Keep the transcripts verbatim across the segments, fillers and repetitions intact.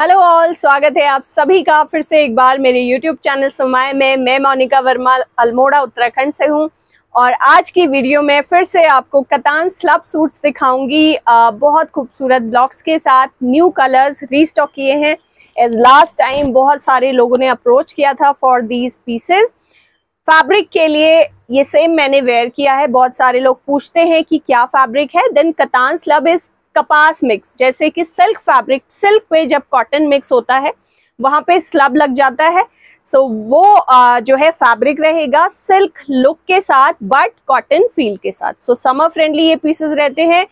Hello all, स्वागत है आप सभी का फिर से एक बार मेरे यूट्यूब चैनल सुमाया में। मैं मोनिका वर्मा अल्मोड़ा उत्तराखंड से हूं और आज की वीडियो में फिर से आपको कतान स्लब सूट्स दिखाऊंगी बहुत खूबसूरत ब्लॉक्स के साथ। न्यू कलर्स रीस्टॉक किए हैं, एज लास्ट टाइम बहुत सारे लोगों ने अप्रोच किया था फॉर दीज पीसेस। फैब्रिक के लिए ये सेम मैंने वेयर किया है। बहुत सारे लोग पूछते हैं कि क्या फैब्रिक है। Then katan slub is kapas mix, जैसे कि सिल्क फैब्रिक, सिल्क पे जब कॉटन मिक्स होता है वहां पे स्लब लग जाता है। सो so, वो आ, जो है फैब्रिक रहेगा सिल्क लुक के साथ बट कॉटन फील के साथ। सो समर फ्रेंडली ये पीसेस रहते हैं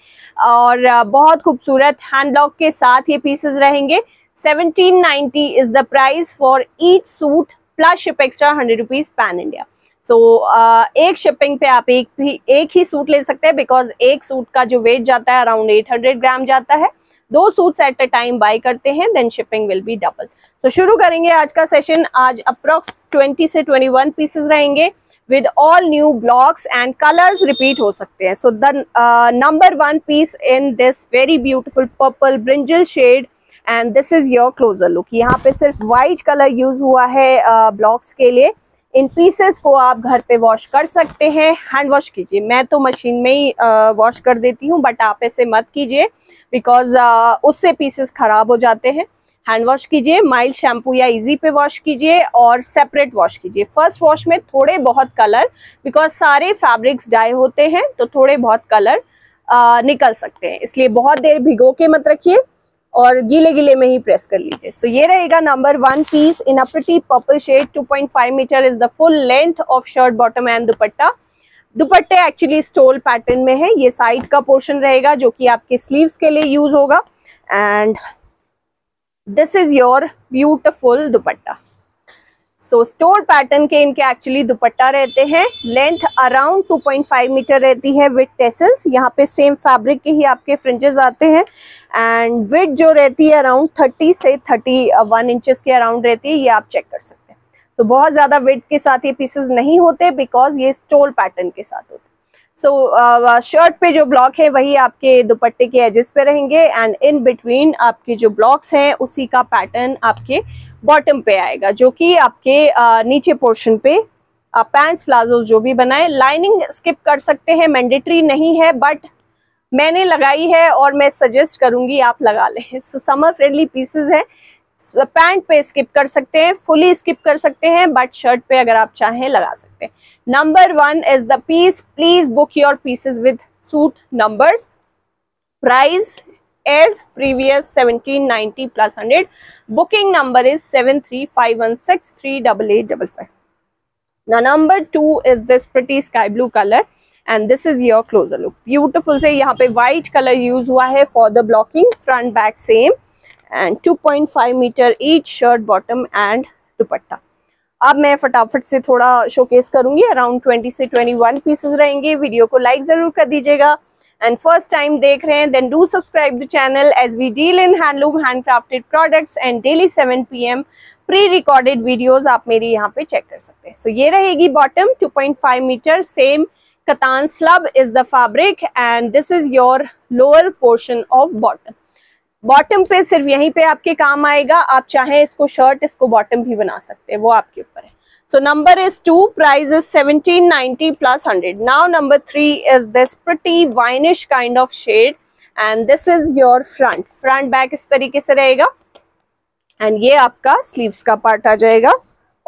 और बहुत खूबसूरत हैंडलॉक के साथ ये पीसेस रहेंगे। Seventeen ninety is the price for each suit plus ship extra hundred rupees pan India. So so, uh, एक शिपिंग पे आप एक भी एक ही सूट ले सकते हैं बिकॉज एक सूट का जो वेट जाता है अराउंड एट हंड्रेड ग्राम जाता है। दो suits at a time buy करते हैं then shipping will be double. तो शुरू करेंगे आज का सेशन। आज अप्रॉक्स ट्वेंटी से ट्वेंटी वन पीसेस रहेंगे with all new blocks and colours repeat हो सकते हैं। So the number one piece in this very beautiful purple brinjal shade and this is your closer look. यहाँ पे सिर्फ white colour use हुआ है blocks uh, के लिए। इन पीसेस को आप घर पे वॉश कर सकते हैं, हैंड वॉश कीजिए। मैं तो मशीन में ही वॉश कर देती हूँ बट आप ऐसे मत कीजिए बिकॉज उससे पीसेस खराब हो जाते हैं। हैंड वॉश कीजिए, माइल्ड शैम्पू या इजी पे वॉश कीजिए और सेपरेट वॉश कीजिए। फर्स्ट वॉश में थोड़े बहुत कलर, बिकॉज सारे फैब्रिक्स डाई होते हैं तो थोड़े बहुत कलर uh, निकल सकते हैं, इसलिए बहुत देर भिगो के मत रखिए और गीले गीले में ही प्रेस कर लीजिए। सो so, ये रहेगा number one piece in a pretty purple shade. Two point five metre is the full length of shirt bottom and dupatta. दुपट्टे एक्चुअली स्टोल पैटर्न में है। ये साइड का पोर्शन रहेगा जो कि आपके स्लीव्स के लिए यूज होगा and this is your beautiful dupatta. So stole pattern के इनके एक्चुअली दुपट्टा रहते हैं। Length around two point five metre रहती है विद टेसल्स। यहाँ पे सेम फैब्रिक के ही आपके फ्रिंजेस आते हैं एंड विथ जो रहती है अराउंड थर्टी से थर्टी वन इंचेस के अराउंड रहती है। ये आप चेक कर सकते हैं। तो बहुत ज़्यादा विथ के साथ ये पीसेस नहीं होते बिकॉज ये स्टोल पैटर्न के साथ होते हैं। सो so, शर्ट uh, पे जो ब्लॉक है वही आपके दुपट्टे के एजेस पे रहेंगे एंड इन बिटवीन आपके जो ब्लॉक्स हैं उसी का पैटर्न आपके बॉटम पे आएगा जो कि आपके uh, नीचे पोर्शन पे आप पैंट्स प्लाजो जो भी बनाए। लाइनिंग स्किप कर सकते हैं, मैंडेटरी नहीं है बट मैंने लगाई है और मैं सजेस्ट करूंगी आप लगा लें। सो समर फ्रेंडली पीसेस हैं। पैंट पे स्किप कर सकते हैं, फुली स्किप कर सकते हैं बट शर्ट पे अगर आप चाहें लगा सकते हैं। Number one is the piece. Please book your pieces with suit numbers. Price as previous seventeen ninety plus hundred. Booking number is seven three five one six three double eight double five. ना number two is this pretty sky blue colour and this is your closer look. Beautiful से यहाँ पे white colour use हुआ है for the blocking. Front back same and two point five metre each shirt bottom and dupatta. अब मैं फटाफट से थोड़ा शोकेस करूंगी। अराउंड ट्वेंटी से ट्वेंटी वन पीसेस रहेंगे। वीडियो को लाइक जरूर कर दीजिएगा एंड फर्स्ट टाइम देख रहे हैं then do subscribe the channel as we deal in handloom handcrafted products and daily seven P M pre recorded videos आप मेरी यहाँ पे चेक कर सकते हैं। सो so, ये रहेगी bottom two point five metre. Same कतान slub is the fabric and this is your lower portion of bottom. Bottom पे सिर्फ यहीं पे आपके काम आएगा। आप चाहें इसको शर्ट इसको बॉटम भी बना सकते हैं, वो आपके ऊपर है। So number is two. Price is seventeen ninety plus hundred. Now number three is this pretty winish kind of shade and this is your front. Front back इस तरीके से रहेगा एंड ये आपका स्लीव्स का पार्ट आ जाएगा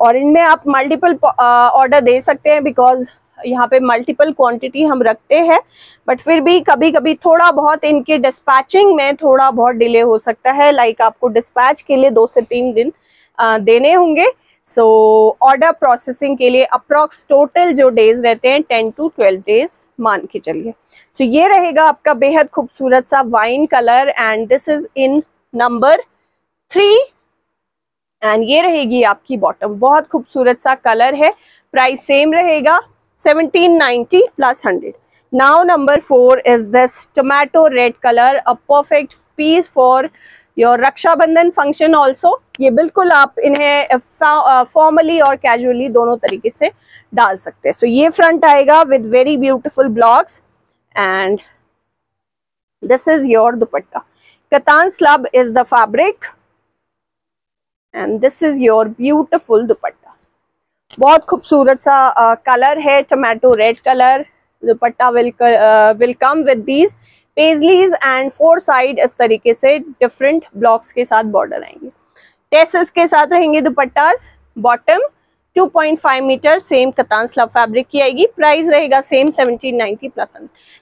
और इनमें आप मल्टीपल ऑर्डर दे सकते हैं बिकॉज यहाँ पे मल्टीपल क्वांटिटी हम रखते हैं बट फिर भी कभी कभी थोड़ा बहुत इनके डिस्पैचिंग में थोड़ा बहुत डिले हो सकता है। लाइक आपको डिस्पैच के लिए दो से तीन दिन आ, देने होंगे। सो ऑर्डर प्रोसेसिंग के लिए अप्रॉक्स टोटल जो डेज रहते हैं टेन टू ट्वेल्व डेज मान के चलिए। सो so, ये रहेगा आपका बेहद खूबसूरत सा wine colour and this is in number three and ये रहेगी आपकी बॉटम। बहुत खूबसूरत सा कलर है। प्राइस सेम रहेगा seventeen ninety plus hundred. Now number four is this tomato red colour, a perfect piece for your Rakshabandhan function also. ये बिल्कुल आप इन्हें फॉर्मली और कैजुअली दोनों तरीके से डाल सकते हैं। सो so, ये फ्रंट आएगा with very beautiful blocks and this is your dupatta. Katan slub is the fabric and this is your beautiful dupatta. बहुत खूबसूरत सा कलर uh, है, tomato red colour. Dupatta will will come with these paisleys and four side इस तरीके से different blocks के साथ border आएंगे। टेसेस के साथ रहेंगे dupattas. Bottom two point five metre same कतान slub fabric की आएगी। प्राइस रहेगा same seventeen ninety plus.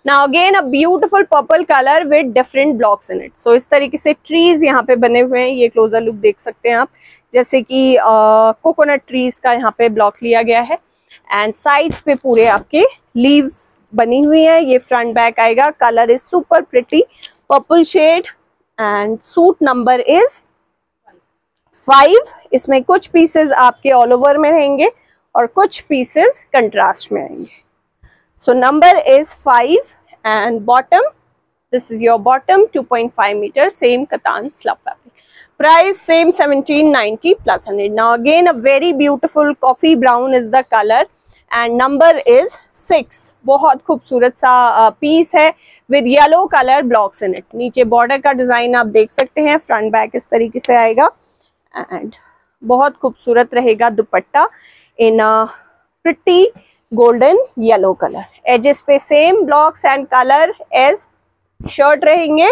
Now again a beautiful purple colour with different blocks in it. So इस तरीके से ट्रीज यहाँ पे बने हुए हैं। ये क्लोजर लुक देख सकते हैं आप, जैसे कि कोकोनट ट्रीज का यहाँ पे ब्लॉक लिया गया है एंड साइड्स पे पूरे आपके लीव्स बनी हुई है। ये फ्रंट बैक आएगा। Colour is super pretty purple shade and suit number is five. इसमें कुछ पीसेस आपके ऑल ओवर में रहेंगे और कुछ पीसेस कंट्रास्ट में रहेंगे। So number is five and bottom this is your bottom two point five metre same कतान slub fabric. Price same seventeen ninety plus hundred. Now again a very beautiful coffee brown is the colour and number is six. बहुत खूबसूरत सा piece है with yellow colour blocks in it. नीचे border का design आप देख सकते हैं। फ्रंट बैक इस तरीके से आएगा एंड बहुत खूबसूरत रहेगा dupatta in a pretty golden yellow colour. Edges पे same blocks and colour as shirt रहेंगे।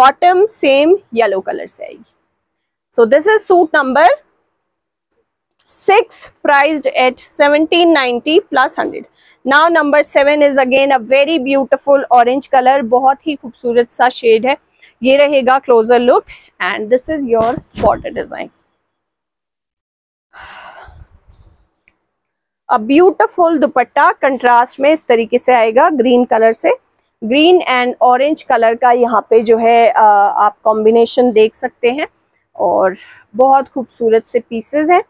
बॉटम सेम येलो कलर से आएगी। So this is suit number six priced at seventeen ninety plus hundred. Now number seven is again a very beautiful orange colour. बहुत ही खूबसूरत सा shade है। ये रहेगा closer look and this is your border design. A beautiful dupatta contrast में इस तरीके से आएगा ग्रीन कलर से। ग्रीन एंड ऑरेंज कलर का यहाँ पे जो है आ, आप कॉम्बिनेशन देख सकते हैं और बहुत खूबसूरत से पीसेस हैं।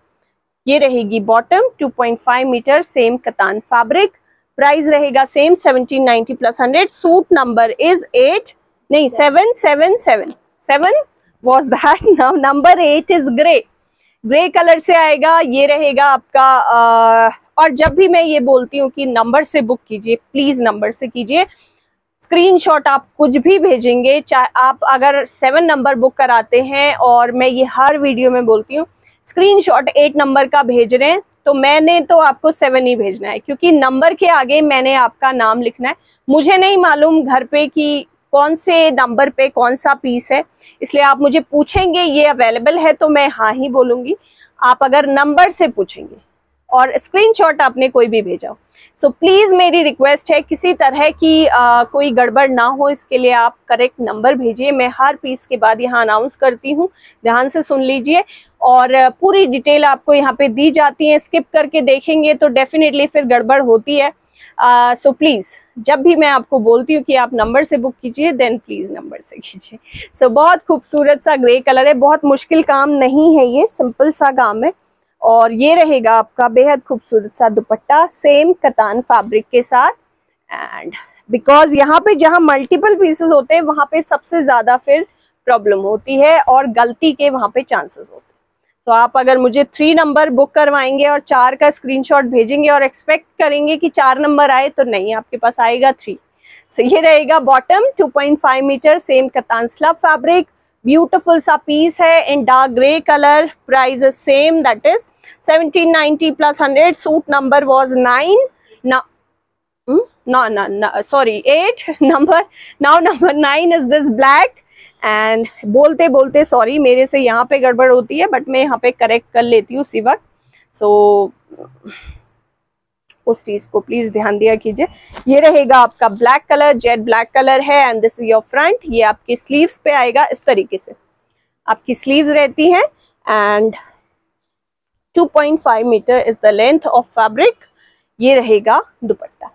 ये रहेगी bottom two point five metre same katan fabric. Price रहेगा same seventeen ninety plus hundred. Suit number is eight नहीं seven seven seven seven was that. Now number eight is grey. Grey colour से आएगा। ये रहेगा आपका आ, और जब भी मैं ये बोलती हूँ कि नंबर से बुक कीजिए, प्लीज नंबर से कीजिए। स्क्रीनशॉट आप कुछ भी भेजेंगे, चाहे आप अगर सेवन नंबर बुक कराते हैं, और मैं ये हर वीडियो में बोलती हूँ स्क्रीनशॉट एट नंबर का भेज रहे हैं तो मैंने तो आपको सेवन ही भेजना है, क्योंकि नंबर के आगे मैंने आपका नाम लिखना है। मुझे नहीं मालूम घर पे कि कौन से नंबर पे कौन सा पीस है, इसलिए आप मुझे पूछेंगे ये अवेलेबल है तो मैं हाँ ही बोलूँगी। आप अगर नंबर से पूछेंगे और स्क्रीनशॉट आपने कोई भी भेजा हो, सो प्लीज़ मेरी रिक्वेस्ट है किसी तरह की आ, कोई गड़बड़ ना हो, इसके लिए आप करेक्ट नंबर भेजिए। मैं हर पीस के बाद यहाँ अनाउंस करती हूँ, ध्यान से सुन लीजिए, और पूरी डिटेल आपको यहाँ पे दी जाती है। स्किप करके देखेंगे तो डेफिनेटली फिर गड़बड़ होती है। सो uh, प्लीज़ so जब भी मैं आपको बोलती हूँ कि आप नंबर से बुक कीजिए, देन प्लीज़ नंबर से कीजिए। सो so, बहुत खूबसूरत सा ग्रे कलर है। बहुत मुश्किल काम नहीं है, ये सिंपल सा काम है। और ये रहेगा आपका बेहद खूबसूरत सा दुपट्टा सेम कतान फैब्रिक के साथ। एंड बिकॉज यहाँ पे जहाँ मल्टीपल पीसेस होते हैं वहाँ पे सबसे ज़्यादा फिर प्रॉब्लम होती है और गलती के वहाँ पे चांसेस होते हैं। तो आप अगर मुझे थ्री नंबर बुक करवाएंगे और चार का स्क्रीनशॉट भेजेंगे और एक्सपेक्ट करेंगे कि चार नंबर आए, तो नहीं, आपके पास आएगा थ्री। सो so, ये रहेगा bottom two point five metre same कतान slub fabric. Beautiful सा पीस है in dark grey colour. Price is same that is seventeen ninety plus hundred. Suit number was nine ना ना ना sorry eight number. Now number nine is this black and बोलते बोलते sorry मेरे से यहाँ पे गड़बड़ होती है, बट मैं यहाँ पे करेक्ट कर लेती हूँ उसी वक्त। सो so, उस चीज़ को प्लीज़ ध्यान दिया कीजिए। ये रहेगा आपका black colour, jet black colour है and this is your front. ये आपके स्लीव्स पे आएगा इस तरीके से। आपकी स्लीव्स रहती हैं and two point five metre is the length of fabric. ये रहेगा दुपट्टा।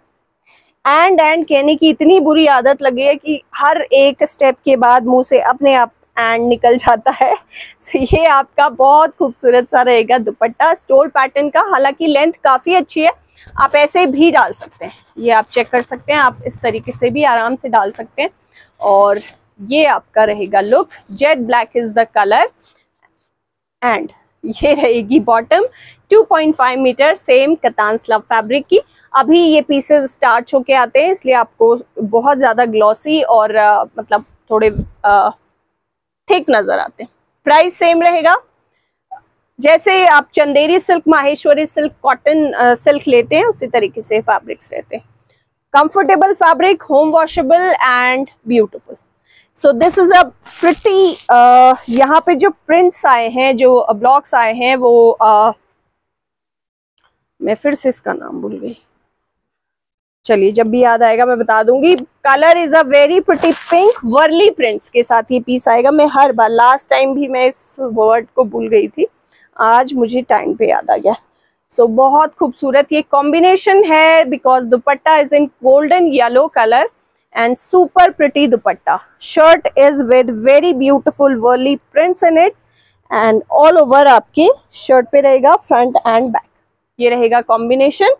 एंड एंड कहने की इतनी बुरी आदत लगी है कि हर एक स्टेप के बाद मुंह से अपने आप एंड निकल जाता है। सो so, ये आपका बहुत खूबसूरत सा रहेगा दुपट्टा स्टोल पैटर्न का। हालांकि लेंथ काफ़ी अच्छी है, आप ऐसे भी डाल सकते हैं, ये आप चेक कर सकते हैं, आप इस तरीके से भी आराम से डाल सकते हैं। और ये आपका रहेगा look, jet black is the colour and ये रहेगी bottom two point five metre same कतान slub fabric की। अभी ये पीसेस स्टार्च होके आते हैं, इसलिए आपको बहुत ज़्यादा ग्लॉसी और आ, मतलब थोड़े थिक नज़र आते हैं। प्राइस सेम रहेगा जैसे आप Chanderi silk, Maheshwari silk, cotton silk लेते हैं, उसी तरीके से फैब्रिक्स रहते हैं. Comfortable fabric, home washable and beautiful. So this is a pretty. यहाँ पे जो प्रिंट्स आए हैं, जो ब्लॉक्स आए हैं वो uh, मैं फिर से इसका नाम भूल गई, चलिए जब भी याद आएगा मैं बता दूंगी. Colour is a very pretty pink, Warli prints के साथ ये पीस आएगा. मैं हर बार, लास्ट टाइम भी मैं इस वर्ड को भूल गई थी, आज मुझे टाइम पे याद आ गया. सो so, बहुत खूबसूरत ये कॉम्बिनेशन है because dupatta is in golden yellow colour and super pretty dupatta. Shirt is with very beautiful Warli prints in it and all over आपके शर्ट पे रहेगा, फ्रंट एंड बैक. ये रहेगा कॉम्बिनेशन.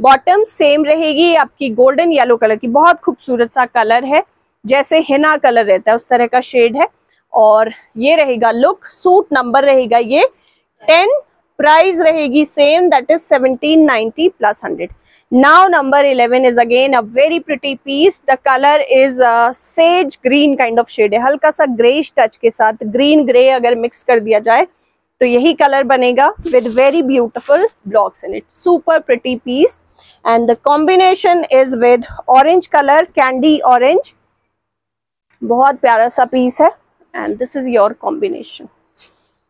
बॉटम सेम रहेगी आपकी गोल्डन येलो कलर की, बहुत खूबसूरत सा कलर है, जैसे हिना कलर रहता है उस तरह का शेड है. और ये रहेगा लुक. सूट नंबर रहेगा ये टेन. प्राइस रहेगी same, that is seventeen ninety plus hundred. Now number eleven is again a very pretty piece. The colour is sage green kind of shade है, हल्का सा ग्रेइश टच के साथ. Green grey अगर mix कर दिया जाए तो यही कलर बनेगा with very beautiful blocks in it. Super pretty piece and the combination is with orange colour, candy orange. बहुत प्यारा सा पीस है and this is your combination.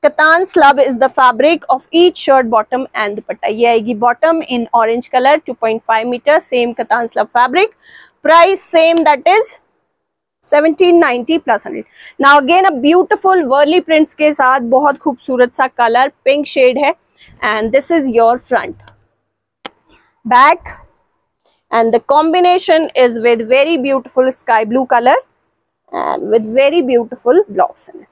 Katan slub is the fabric of each shirt, bottom and dupatta. ये आएगी bottom in orange colour, two point five metre, same कतान slub fabric. Price same, that is seventeen ninety plus hundred. Now again a beautiful Worli prints के साथ, बहुत खूबसूरत सा colour, pink shade है. And this is your front back and the combination is with very beautiful sky blue colour and with very beautiful blocks in it.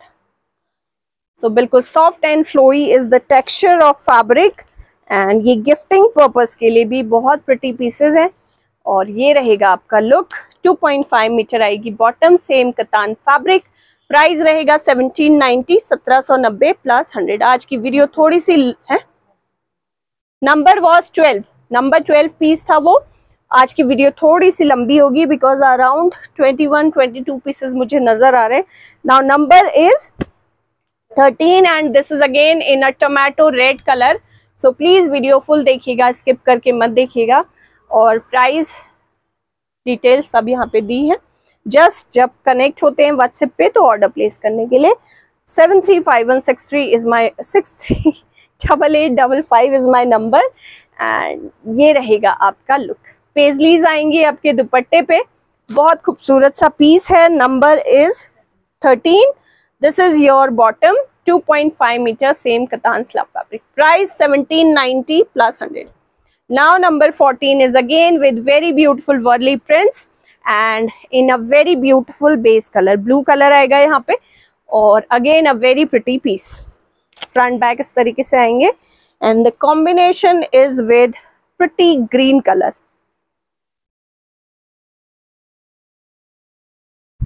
So बिल्कुल soft and flowy is the texture of fabric and ये gifting purpose के लिए भी बहुत pretty pieces हैं. और ये रहेगा आपका look. Two point five metre आएगी bottom, same katan fabric. Price रहेगा सेवनटीन नाइन्टी, सत्रह सौ नब्बे प्लस हंड्रेड. आज की वीडियो थोड़ी सी है. Number was twelve, number twelve piece था वो. आज की वीडियो थोड़ी सी लंबी होगी because around twenty one, twenty two pieces मुझे नजर आ रहे हैं. Now number is thirteen and this is again in a tomato red colour. So please video full देखिएगा, स्किप करके मत देखिएगा. और प्राइस डिटेल सब यहाँ पे दी है. जस्ट जब कनेक्ट होते हैं व्हाट्सएप पे तो ऑर्डर प्लेस करने के लिए seven three five one six three is my six three double eight double five is my number. And ये रहेगा आपका लुक. पेजलीज आएंगी आपके दुपट्टे पे, बहुत खूबसूरत सा पीस है. Number is thirteen. This is your bottom, two point five metre, same कतान slub fabric. Price seventeen ninety plus hundred. Now number fourteen is again with very beautiful worli prints and in a very beautiful base color, blue color आएगा यहाँ पे. और again a very pretty piece. Front back इस तरीके से आएंगे and the combination is with pretty green color.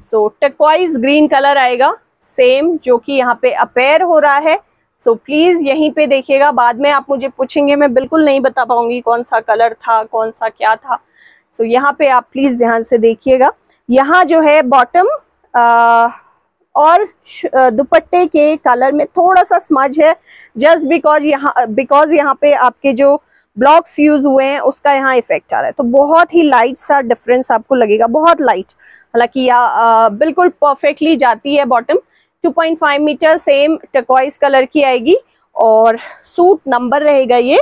So turquoise green color आएगा same जो कि यहाँ पे appear हो रहा है. सो so, प्लीज यहीं पे देखिएगा. बाद में आप मुझे पूछेंगे, मैं बिल्कुल नहीं बता पाऊंगी कौन सा कलर था, कौन सा क्या था. सो so, यहाँ पे आप प्लीज ध्यान से देखिएगा. यहाँ जो है बॉटम और दुपट्टे के कलर में थोड़ा सा स्मज है, जस्ट बिकॉज यहाँ बिकॉज यहाँ पे आपके जो ब्लॉक्स यूज हुए हैं उसका यहाँ इफेक्ट आ रहा है. तो बहुत ही लाइट सा डिफरेंस आपको लगेगा, बहुत लाइट. हालांकि यह बिल्कुल परफेक्टली जाती है. Bottom two point five metre, same turquoise colour की आएगी. और सूट नंबर रहेगा ये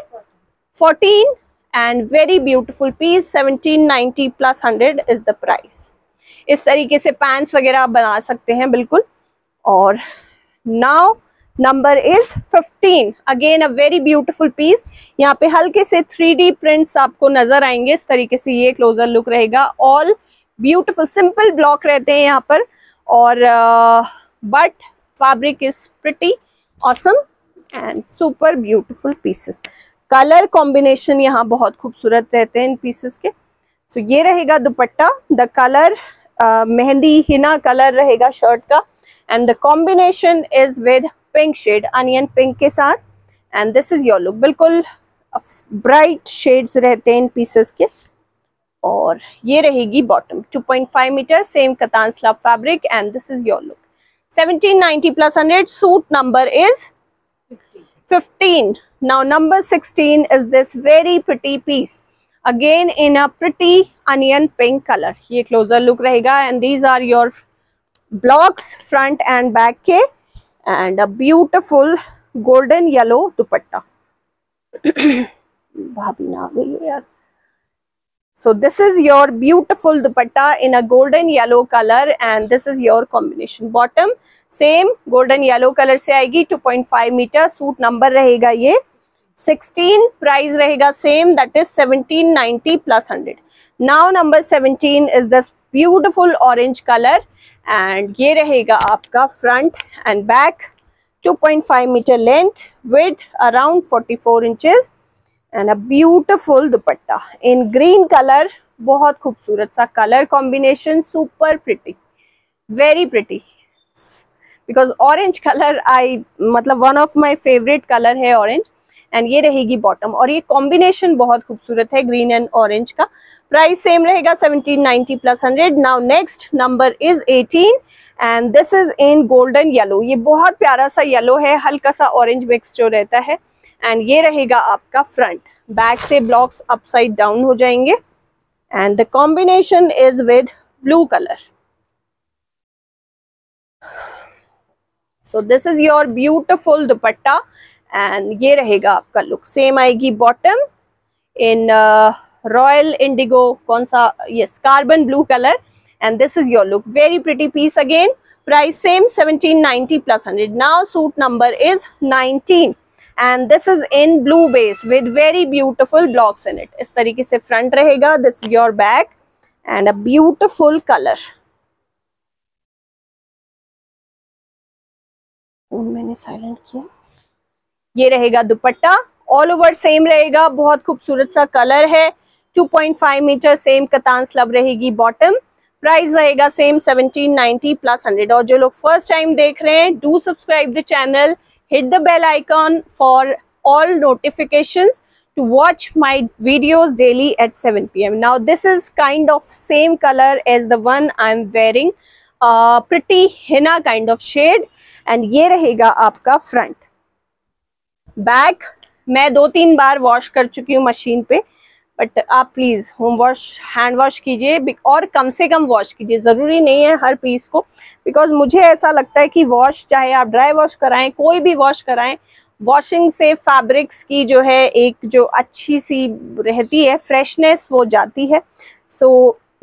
fourteen and very beautiful piece. Seventeen ninety plus hundred is the price. इस तरीके से पैंट्स वगैरह आप बना सकते हैं बिल्कुल. और now number is fifteen. Again a very beautiful piece. यहाँ पे हल्के से थ्री डी प्रिंट्स आपको नजर आएंगे. इस तरीके से ये क्लोजर लुक रहेगा. ऑल ब्यूटीफुल सिंपल ब्लॉक रहते हैं यहाँ पर. और uh, but fabric is pretty awesome and super beautiful pieces. Color combination यहाँ बहुत खूबसूरत रहते हैं इन pieces के. So ये रहेगा दुपट्टा. The color uh, mehndi Hina color रहेगा shirt का and the combination is with pink shade, onion pink के साथ. And this is your look. बिल्कुल bright shades रहते हैं इन pieces के. और ये रहेगी bottom, two point five metre, same katan slub fabric and this is your look. Seventeen ninety plus hundred. Suit number is fifteen. Now number sixteen is this very pretty piece. Again in a pretty onion pink color. ये closer look रहेगा and these are your blocks front and back के and a beautiful golden yellow dupatta. भाभी ना आ गई यार. So this is your beautiful dupatta in a golden yellow color and this is your combination. Bottom same golden yellow color से आएगी two point five meter. Suit number रहेगा ये sixteen. Price रहेगा same, that is seventeen ninety plus one hundred. Now number seventeen is this beautiful orange color and ये रहेगा आपका front and back two point five meter length with around forty-four inches. And a beautiful dupatta in green color. बहुत खूबसूरत सा color combination, super pretty, very pretty. Because orange color I मतलब one of my favorite color है orange. And ये रहेगी bottom और ये combination बहुत खूबसूरत है green and orange का. Price same रहेगा seventeen ninety plus one hundred. Now next number is eighteen and this is in golden yellow. ये बहुत प्यारा सा yellow है, हल्का सा orange mixture रहता है. एंड ये रहेगा आपका फ्रंट. बैक से ब्लॉक्स अपसाइड डाउन हो जाएंगे and the combination is with blue colour. So this is your beautiful dupatta and ये रहेगा आपका लुक. सेम आएगी बॉटम इन रॉयल इंडिगो, कौन सा, yes, carbon blue colour and this is your look. Very pretty piece again. Price same seventeen ninety plus one hundred. Now suit number is nineteen. And this is in blue base with very beautiful blocks in it. इस तरीके से front रहेगा. This is your back and a beautiful color. मैंने silent किया. ये रहेगा दुपट्टा. All over same रहेगा. बहुत खूबसूरत सा color है. two point five meter same katan slub रहेगी bottom. Price रहेगा same seventeen ninety plus one hundred. और जो लोग first time देख रहे हैं, do subscribe the channel. Hit the bell icon for all notifications to watch my videos daily at seven p m Now this is kind of same color as the one I am wearing, uh, pretty henna kind of shade. And ये रहेगा आपका front, back. मैं दो तीन बार wash कर चुकी हूँ machine पे, but आप please home wash, hand wash कीजिए और कम से कम wash कीजिए. ज़रूरी नहीं है हर piece को, because मुझे ऐसा लगता है कि wash, चाहे आप dry wash कराएं, कोई भी wash कराएं, washing से fabrics की जो है एक जो अच्छी सी रहती है freshness, वो जाती है. So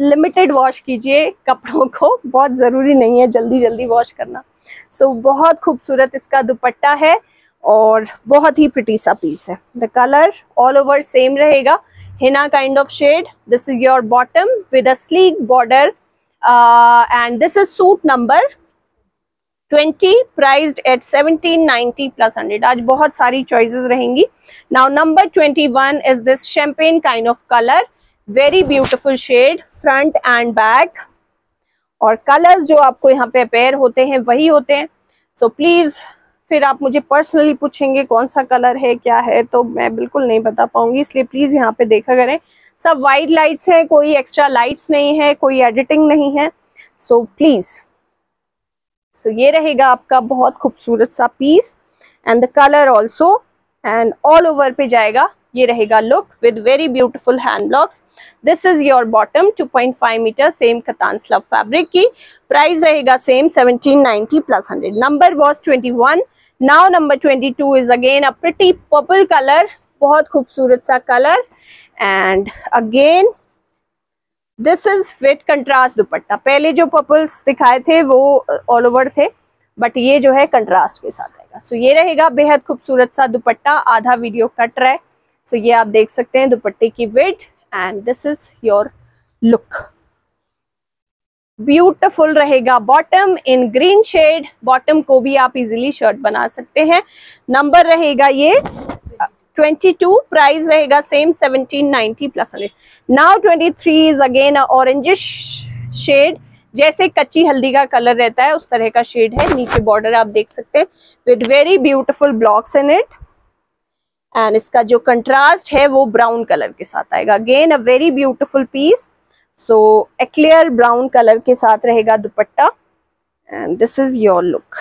limited wash कीजिए कपड़ों को, बहुत ज़रूरी नहीं है जल्दी जल्दी wash करना. So बहुत खूबसूरत इसका दुपट्टा है और बहुत ही pretty सा piece है. The color all over same रहेगा, henna kind of shade. This is your bottom with a sleek border uh, and this is suit number twenty, priced at seventeen ninety plus one hundred. आज बहुत सारी choices रहेंगी. Now number twenty-one is this champagne kind of color, very beautiful shade front and back. और colors जो आपको यहाँ पे pair होते हैं वही होते हैं. So please, फिर आप मुझे पर्सनली पूछेंगे कौन सा कलर है क्या है, तो मैं बिल्कुल नहीं बता पाऊंगी, इसलिए प्लीज़ यहाँ पे देखा करें. सब वाइड लाइट्स हैं, कोई एक्स्ट्रा लाइट्स नहीं है, कोई एडिटिंग नहीं है, सो प्लीज़. सो ये रहेगा आपका बहुत खूबसूरत सा piece and the colour also and all over पे जाएगा. ये रहेगा look with very beautiful hand blocks. This is your bottom two point five metre same कतान slub fabric की. प्राइस रहेगा same seventeen ninety plus one hundred. Number was twenty-one. Now number twenty-two is again a pretty purple color, बहुत खूबसूरत सा color and again this is with contrast dupatta. पहले जो purples दिखाए थे वो all over थे, but ये जो है contrast के साथ आएगा. So ये रहेगा बेहद खूबसूरत सा दुपट्टा. आधा वीडियो कट रहा है, so ये आप देख सकते हैं दुपट्टे की width and this is your look. Beautiful रहेगा bottom in green shade. Bottom को भी आप इजीली शर्ट बना सकते हैं. नंबर रहेगा ये twenty-two. प्राइस रहेगा same seventeen ninety plus one hundred. Now twenty-three is again orangish shade, जैसे कच्ची हल्दी का कलर रहता है उस तरह का शेड है. नीचे बॉर्डर आप देख सकते हैं with very beautiful blocks in it and इसका जो कंट्रास्ट है वो ब्राउन कलर के साथ आएगा. Again a very beautiful piece. So clear brown colour के साथ रहेगा dupatta and this is your look.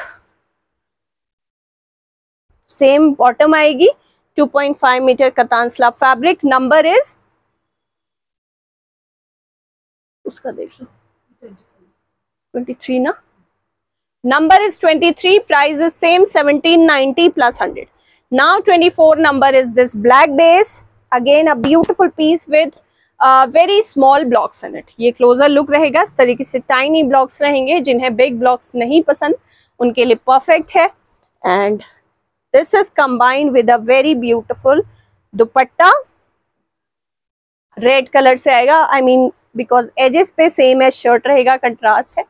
Same bottom आएगी, two point five metre katan slub fabric, number is उसका देख लो ट्वेंटी थ्री ना, number is twenty three, price is same seventeen ninety plus hundred. Now twenty-four number is this black base, again a beautiful piece with uh, very small blocks in it. ये closer look रहेगा, इस तरीके से tiny blocks रहेंगे, जिन्हें big blocks नहीं पसंद उनके लिए perfect है. And this is combined with a very beautiful dupatta, red color से आएगा, I mean because edges पे same as shirt रहेगा, contrast है,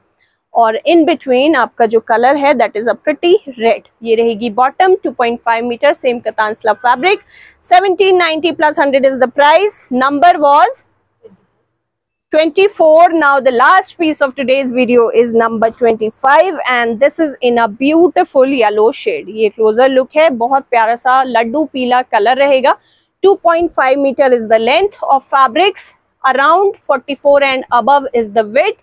और इन बिटवीन आपका जो कलर है that is a pretty red. ये रहेगी bottom, two point five metre, same कतान slub fabric, seventeen ninety plus hundred is the price, number was twenty four. Now the last piece of today's video is number twenty five and this is in a beautiful yellow shade. ये closer look है, बहुत प्यारा सा लड्डू पीला colour रहेगा. Two point five metre is the length of fabrics, around forty four and above is the width,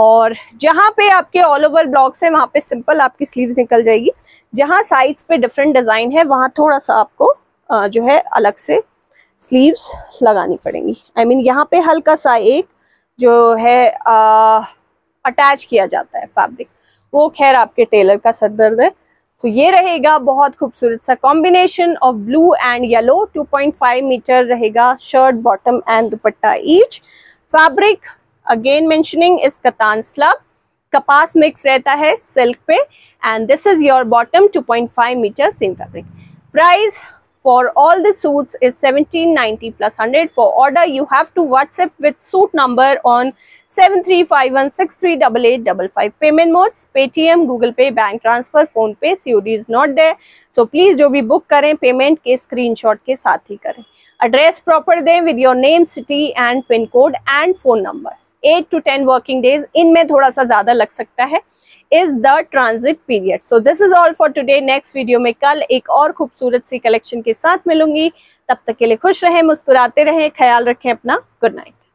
और जहाँ पे आपके ऑल ओवर ब्लॉक्स हैं वहाँ पे सिंपल आपकी स्लीव्स निकल जाएगी. जहाँ साइड्स पे डिफरेंट डिज़ाइन है वहाँ थोड़ा सा आपको आ, जो है अलग से स्लीव्स लगानी पड़ेंगी. आई I मीन mean, यहाँ पे हल्का सा एक जो है अटैच किया जाता है फैब्रिक, वो खैर आपके टेलर का सरदर्द है. तो so, ये रहेगा बहुत खूबसूरत सा combination of blue and yellow. Two point five meter रहेगा shirt, bottom and dupatta each. Fabric again mentioning इस कतान स्लब, कपास मिक्स रहता है सिल्क पे, and this is your bottom, two point five metre same fabric. Price for all the suits is seventeen ninety plus hundred. For order you have to WhatsApp with suit number on seven three five one six three eight eight double five. Payment modes Paytm, Google Pay, bank transfer, PhonePe, COD is not there. So please जो भी book करें payment के screenshot के साथ ही करें. Address proper दें with your name, city and pin code and phone number. Eight to ten working days, इनमें थोड़ा सा ज्यादा लग सकता है, is the transit period. So this is all for today. Next video में कल एक और खूबसूरत सी कलेक्शन के साथ मिलूंगी. तब तक के लिए खुश रहें, मुस्कुराते रहें, ख्याल रखें अपना. Good night.